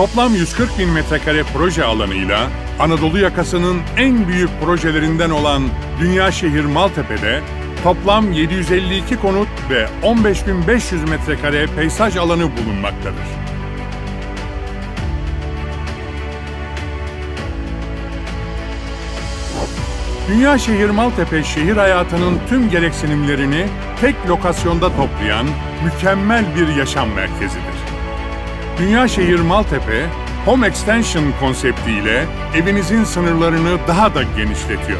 toplam 140 bin metrekare proje alanıyla Anadolu yakasının en büyük projelerinden olan Dünya Şehir Maltepe'de toplam 752 konut ve 15.500 metrekare peysaj alanı bulunmaktadır. Dünya Şehir Maltepe şehir hayatının tüm gereksinimlerini tek lokasyonda toplayan mükemmel bir yaşam merkezidir. Dünya Şehir Maltepe, Home Extension konseptiyle evinizin sınırlarını daha da genişletiyor.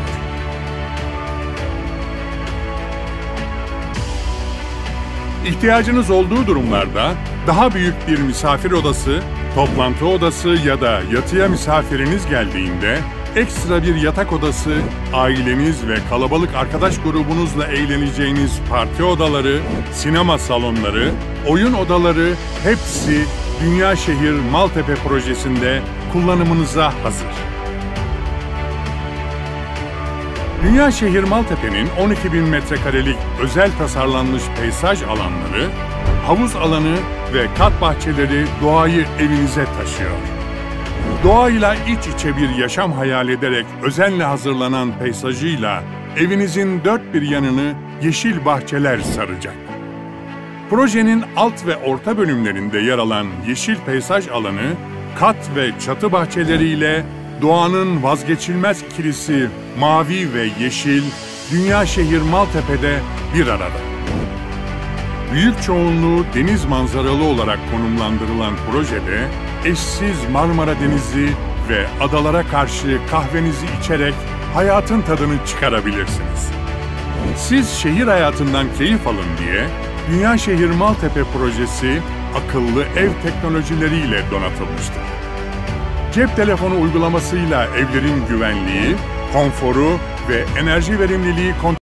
İhtiyacınız olduğu durumlarda daha büyük bir misafir odası, toplantı odası ya da yatıya misafiriniz geldiğinde ekstra bir yatak odası, aileniz ve kalabalık arkadaş grubunuzla eğleneceğiniz parti odaları, sinema salonları, oyun odaları hepsi Dünya Şehir Maltepe projesinde kullanımınıza hazır. Dünya Şehir Maltepe'nin 12 bin metrekarelik özel tasarlanmış peysaj alanları, havuz alanı ve kat bahçeleri doğayı evinize taşıyor. Doğayla iç içe bir yaşam hayal ederek özenle hazırlanan peysajıyla evinizin dört bir yanını yeşil bahçeler saracak. Projenin alt ve orta bölümlerinde yer alan yeşil peysaj alanı, kat ve çatı bahçeleriyle doğanın vazgeçilmez ikilisi mavi ve yeşil, Dünya Şehir Maltepe'de bir arada. Büyük çoğunluğu deniz manzaralı olarak konumlandırılan projede, eşsiz Marmara Denizi ve adalara karşı kahvenizi içerek hayatın tadını çıkarabilirsiniz. Siz şehir hayatından keyif alın diye Dünya Şehir Maltepe projesi akıllı ev teknolojileriyle donatılmıştır. Cep telefonu uygulamasıyla evlerin güvenliği, konforu ve enerji verimliliği kontrol